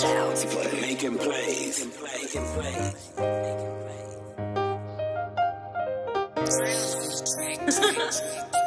Sounds play, making plays, making plays, making plays.